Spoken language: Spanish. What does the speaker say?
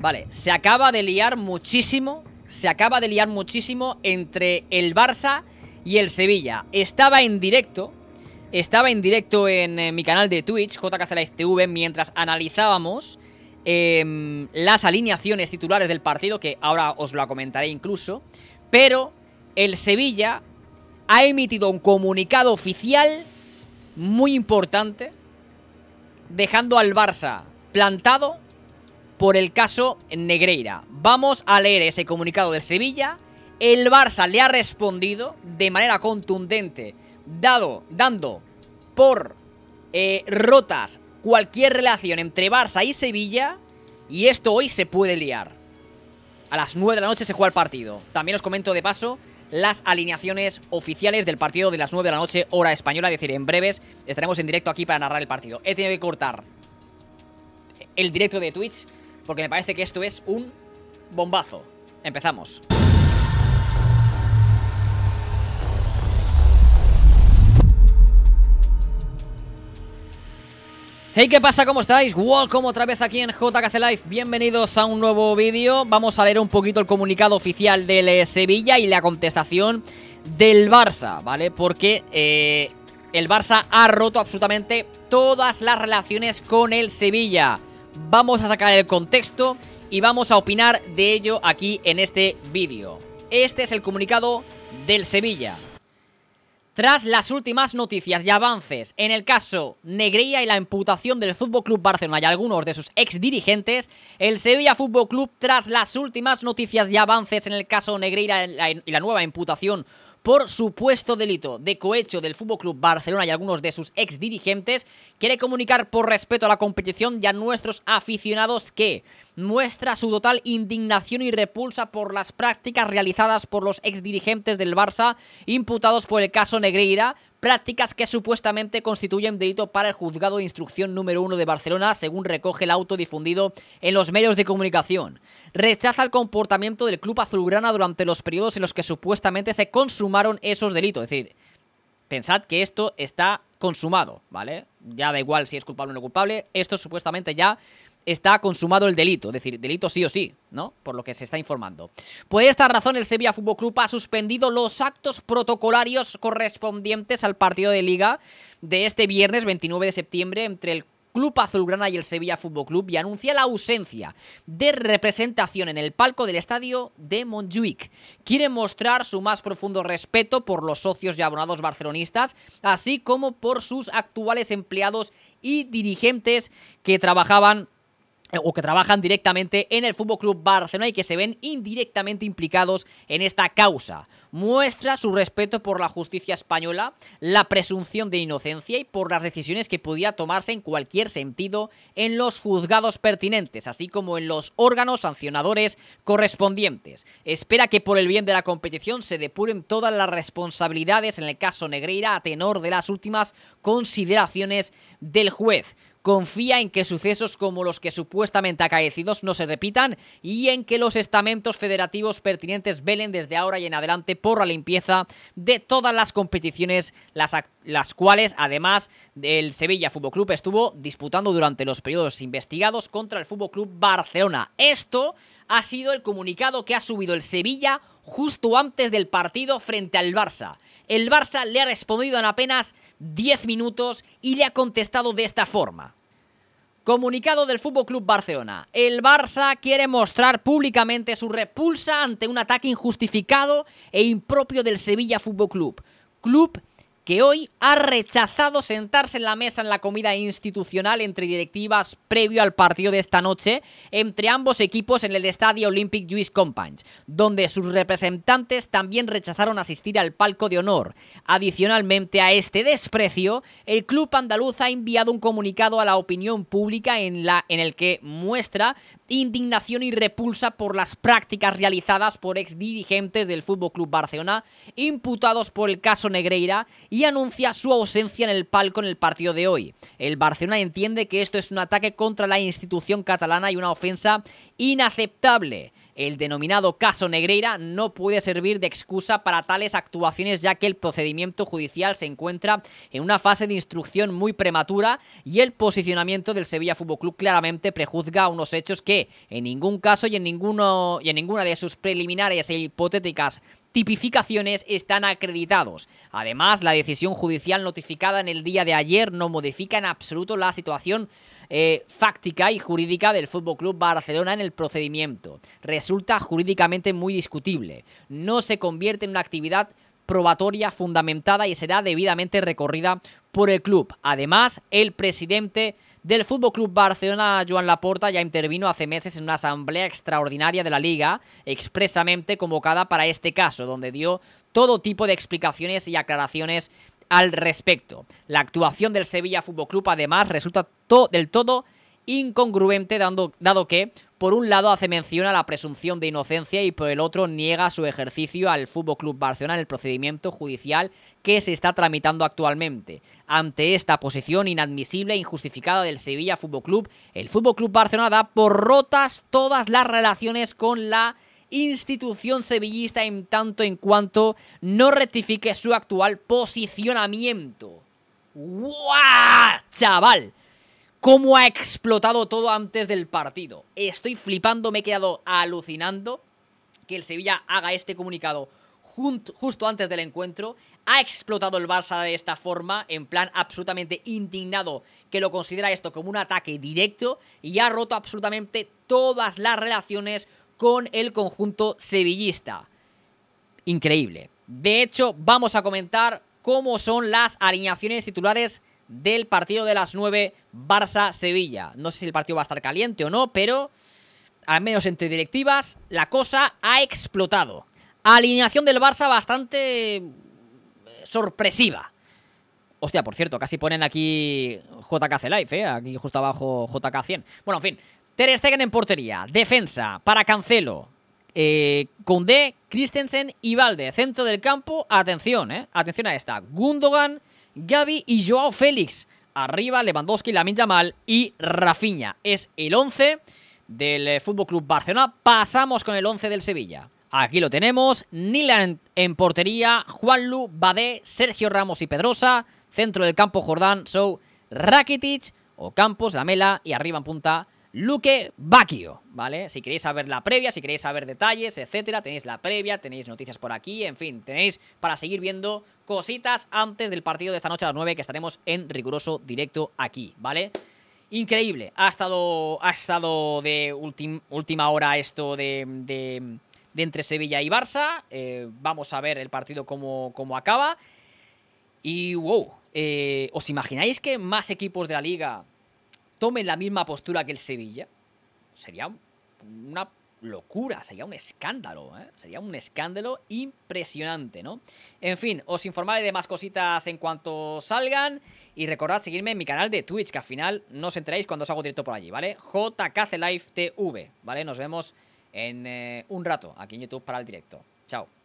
Vale, se acaba de liar muchísimo. Se acaba de liar muchísimo entre el Barça y el Sevilla. Estaba en directo en mi canal de Twitch, JKCLifeTV, mientras analizábamos las alineaciones titulares del partido, que ahora os lo comentaré incluso. Pero el Sevilla ha emitido un comunicado oficial muy importante, dejando al Barça plantado por el caso Negreira. Vamos a leer ese comunicado del Sevilla. El Barça le ha respondido de manera contundente, dando por rotas cualquier relación entre Barça y Sevilla, y esto hoy se puede liar. A las 9 de la noche se juega el partido. También os comento de paso las alineaciones oficiales del partido de las 9 de la noche, hora española. Es decir, en breves estaremos en directo aquí para narrar el partido. He tenido que cortar el directo de Twitch porque me parece que esto es un bombazo. Empezamos. Hey, ¿qué pasa? ¿Cómo estáis? Welcome otra vez aquí en JKC Live. Bienvenidos a un nuevo vídeo. Vamos a leer un poquito el comunicado oficial del Sevilla y la contestación del Barça, ¿vale? Porque el Barça ha roto absolutamente todas las relaciones con el Sevilla. Vamos a sacar el contexto y vamos a opinar de ello aquí en este vídeo. Este es el comunicado del Sevilla. Tras las últimas noticias y avances en el caso Negreira y la imputación del FC Barcelona y algunos de sus ex dirigentes, el Sevilla Fútbol Club, tras las últimas noticias y avances en el caso Negreira y la nueva imputación por supuesto delito de cohecho del FC Barcelona y algunos de sus ex dirigentes, quiere comunicar por respeto a la competición y a nuestros aficionados que muestra su total indignación y repulsa por las prácticas realizadas por los ex dirigentes del Barça imputados por el caso Negreira, prácticas que supuestamente constituyen delito para el juzgado de instrucción número 1 de Barcelona, según recoge el auto difundido en los medios de comunicación. Rechaza el comportamiento del club azulgrana durante los periodos en los que supuestamente se consumaron esos delitos. Es decir, pensad que esto está consumado, ¿vale? Ya da igual si es culpable o no culpable, esto supuestamente ya está consumado el delito, es decir, delito sí o sí, ¿no? Por lo que se está informando. Por esta razón, el Sevilla Fútbol Club ha suspendido los actos protocolarios correspondientes al partido de Liga de este viernes 29 de septiembre entre el Club Azulgrana y el Sevilla Fútbol Club, y anuncia la ausencia de representación en el palco del estadio de Montjuic. Quiere mostrar su más profundo respeto por los socios y abonados barcelonistas, así como por sus actuales empleados y dirigentes que trabajaban o que trabajan directamente en el Fútbol Club Barcelona y que se ven indirectamente implicados en esta causa. Muestra su respeto por la justicia española, la presunción de inocencia y por las decisiones que pudiera tomarse en cualquier sentido en los juzgados pertinentes, así como en los órganos sancionadores correspondientes. Espera que por el bien de la competición se depuren todas las responsabilidades en el caso Negreira a tenor de las últimas consideraciones del juez. Confía en que sucesos como los que supuestamente acaecidos no se repitan y en que los estamentos federativos pertinentes velen desde ahora y en adelante por la limpieza de todas las competiciones, las cuales además el Sevilla Fútbol Club estuvo disputando durante los periodos investigados contra el Fútbol Club Barcelona. Esto ha sido el comunicado que ha subido el Sevilla justo antes del partido frente al Barça. El Barça le ha respondido en apenas 10 minutos y le ha contestado de esta forma. Comunicado del FC Barcelona. El Barça quiere mostrar públicamente su repulsa ante un ataque injustificado e impropio del Sevilla Fútbol Club. Club que hoy ha rechazado sentarse en la mesa en la comida institucional entre directivas previo al partido de esta noche entre ambos equipos en el Estadio Olympic Lluís Companys, donde sus representantes también rechazaron asistir al palco de honor. Adicionalmente a este desprecio, el club andaluz ha enviado un comunicado a la opinión pública en el que muestra indignación y repulsa por las prácticas realizadas por ex dirigentes del FC Barcelona imputados por el caso Negreira y anuncia su ausencia en el palco en el partido de hoy. El Barcelona entiende que esto es un ataque contra la institución catalana y una ofensa inaceptable. el denominado caso Negreira no puede servir de excusa para tales actuaciones, ya que el procedimiento judicial se encuentra en una fase de instrucción muy prematura y el posicionamiento del Sevilla Fútbol Club claramente prejuzga unos hechos que en ningún caso y en ninguna de sus preliminares e hipotéticas tipificaciones están acreditados. Además, la decisión judicial notificada en el día de ayer no modifica en absoluto la situación fáctica y jurídica del FC Barcelona en el procedimiento. Resulta jurídicamente muy discutible. No se convierte en una actividad probatoria fundamentada y será debidamente recorrida por el club. Además, el presidente del FC Barcelona, Joan Laporta, ya intervino hace meses en una asamblea extraordinaria de la Liga, expresamente convocada para este caso, donde dio todo tipo de explicaciones y aclaraciones al respecto. La actuación del Sevilla Fútbol Club además resulta del todo incongruente, dado que por un lado hace mención a la presunción de inocencia y por el otro niega su ejercicio al Fútbol Club Barcelona en el procedimiento judicial que se está tramitando actualmente. Ante esta posición inadmisible e injustificada del Sevilla Fútbol Club, el Fútbol Club Barcelona da por rotas todas las relaciones con la institución sevillista en tanto en cuanto no rectifique su actual posicionamiento. ¡Guau, chaval! ¿Cómo ha explotado todo antes del partido? Estoy flipando, me he quedado alucinando que el Sevilla haga este comunicado justo antes del encuentro. Ha explotado el Barça de esta forma, en plan absolutamente indignado, que lo considera esto como un ataque directo, y ha roto absolutamente todas las relaciones con el conjunto sevillista. Increíble. De hecho, vamos a comentar cómo son las alineaciones titulares del partido de las 9, Barça-Sevilla. No sé si el partido va a estar caliente o no, pero al menos entre directivas la cosa ha explotado. Alineación del Barça bastante sorpresiva. Hostia, por cierto, casi ponen aquí JKC Live, aquí justo abajo JK100. Bueno, en fin. Ter Stegen en portería, defensa para Cancelo, Koundé, Christensen y Balde. Centro del campo, atención, atención a esta, Gundogan, Gavi y Joao Félix. Arriba Lewandowski, Lamine Yamal y Rafiña. Es el 11 del FC Barcelona. Pasamos con el 11 del Sevilla. Aquí lo tenemos, Nila en portería, Juanlu, Badé, Sergio Ramos y Pedrosa. Centro del campo Jordán, Rakitic o Campos, Lamela, y arriba en punta Luque Bacchio, ¿vale? Si queréis saber la previa, si queréis saber detalles, etcétera, tenéis la previa, tenéis noticias por aquí, en fin, tenéis para seguir viendo cositas antes del partido de esta noche a las 9, que estaremos en riguroso directo aquí, ¿vale? Increíble, ha estado de última hora esto de entre Sevilla y Barça. Vamos a ver el partido cómo acaba. Y wow, ¿os imagináis que más equipos de la Liga tomen la misma postura que el Sevilla? Sería una locura, sería un escándalo, sería un escándalo impresionante, ¿no? En fin, os informaré de más cositas en cuanto salgan y recordad seguirme en mi canal de Twitch, que al final no os enteráis cuando os hago directo por allí, ¿vale? JKCLifeTV, ¿vale? Nos vemos en un rato aquí en YouTube para el directo. Chao.